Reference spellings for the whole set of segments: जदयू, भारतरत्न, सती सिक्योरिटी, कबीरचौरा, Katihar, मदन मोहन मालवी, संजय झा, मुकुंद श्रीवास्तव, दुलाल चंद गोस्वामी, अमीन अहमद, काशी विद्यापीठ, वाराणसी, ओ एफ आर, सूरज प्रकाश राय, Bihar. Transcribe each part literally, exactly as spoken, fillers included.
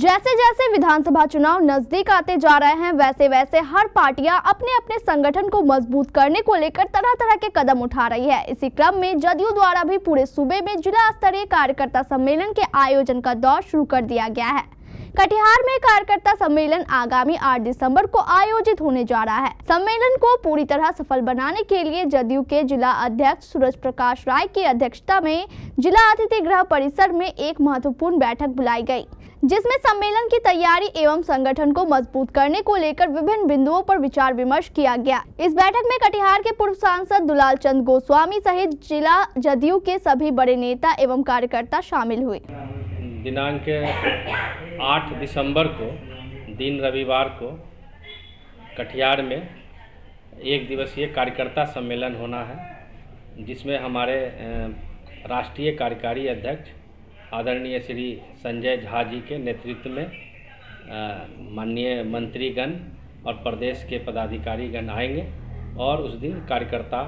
जैसे जैसे विधानसभा चुनाव नजदीक आते जा रहे हैं, वैसे वैसे हर पार्टियां अपने अपने संगठन को मजबूत करने को लेकर तरह तरह के कदम उठा रही है। इसी क्रम में जदयू द्वारा भी पूरे सूबे में जिला स्तरीय कार्यकर्ता सम्मेलन के आयोजन का दौर शुरू कर दिया गया है। कटिहार में कार्यकर्ता सम्मेलन आगामी आठ दिसंबर को आयोजित होने जा रहा है। सम्मेलन को पूरी तरह सफल बनाने के लिए जदयू के जिला अध्यक्ष सूरज प्रकाश राय की अध्यक्षता में जिला अतिथि गृह परिसर में एक महत्वपूर्ण बैठक बुलाई गई, जिसमें सम्मेलन की तैयारी एवं संगठन को मजबूत करने को लेकर विभिन्न बिंदुओं पर विचार विमर्श किया गया। इस बैठक में कटिहार के पूर्व सांसद दुलाल चंद गोस्वामी सहित जिला जदयू के सभी बड़े नेता एवं कार्यकर्ता शामिल हुए। दिनांक आठ दिसंबर को दिन रविवार को कटिहार में एक दिवसीय कार्यकर्ता सम्मेलन होना है, जिसमें हमारे राष्ट्रीय कार्यकारी अध्यक्ष आदरणीय श्री संजय झा जी के नेतृत्व में माननीय मंत्रीगण और प्रदेश के पदाधिकारीगण आएंगे और उस दिन कार्यकर्ता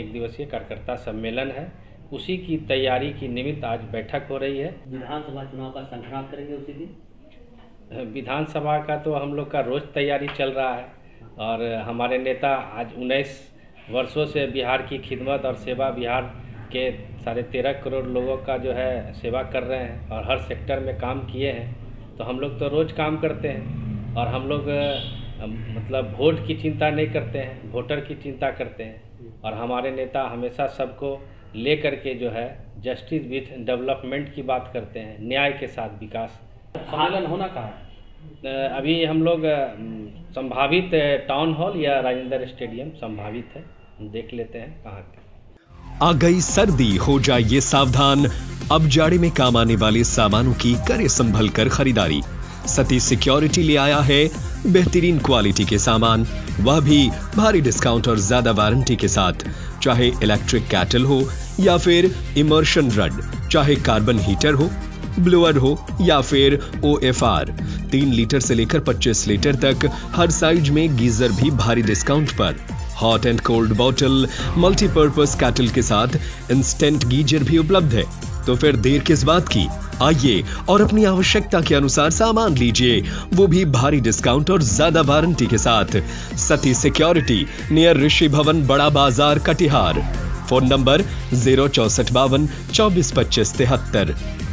एक दिवसीय कार्यकर्ता सम्मेलन है, उसी की तैयारी की निमित्त आज बैठक हो रही है। विधानसभा चुनाव का संक्रांत करेंगे उसी दिन। विधानसभा का तो हम लोग का रोज़ तैयारी चल रहा है और हमारे नेता आज उन्नीस वर्षों से बिहार की खिदमत और सेवा, बिहार के साढ़े तेरह करोड़ लोगों का जो है सेवा कर रहे हैं और हर सेक्टर में काम किए हैं। तो हम लोग तो रोज़ काम करते हैं और हम लोग मतलब वोट की चिंता नहीं करते हैं, वोटर की चिंता करते हैं। और हमारे नेता हमेशा सबको ले करके जो है जस्टिस विथ डेवलपमेंट की बात करते हैं, न्याय के साथ विकास। सम्मेलन होना कहाँ है? अभी हम लोग संभावित टाउन हॉल या राजेंद्र स्टेडियम संभावित है, देख लेते हैं कहाँ। आ गई सर्दी, हो जाइए सावधान। अब जाड़े में काम आने वाले सामानों की करे संभल कर खरीदारी। सती सिक्योरिटी ले आया है बेहतरीन क्वालिटी के सामान, वह भी भारी डिस्काउंट और ज्यादा वारंटी के साथ। चाहे इलेक्ट्रिक कैटल हो या फिर इमर्शन रड, चाहे कार्बन हीटर हो, ब्लोअर हो या फिर ओ एफ आर। तीन लीटर से लेकर पच्चीस लीटर तक हर साइज में गीजर भी भारी डिस्काउंट पर। Hot and cold bottle, multipurpose kettle के साथ इंस्टेंट गीजर भी उपलब्ध है। तो फिर देर किस बात की, आइए और अपनी आवश्यकता के अनुसार सामान लीजिए, वो भी भारी डिस्काउंट और ज्यादा वारंटी के साथ। सती सिक्योरिटी, नियर ऋषि भवन, बड़ा बाजार, कटिहार। फोन नंबर जीरो चौसठ बावन चौबीस पच्चीस तिहत्तर।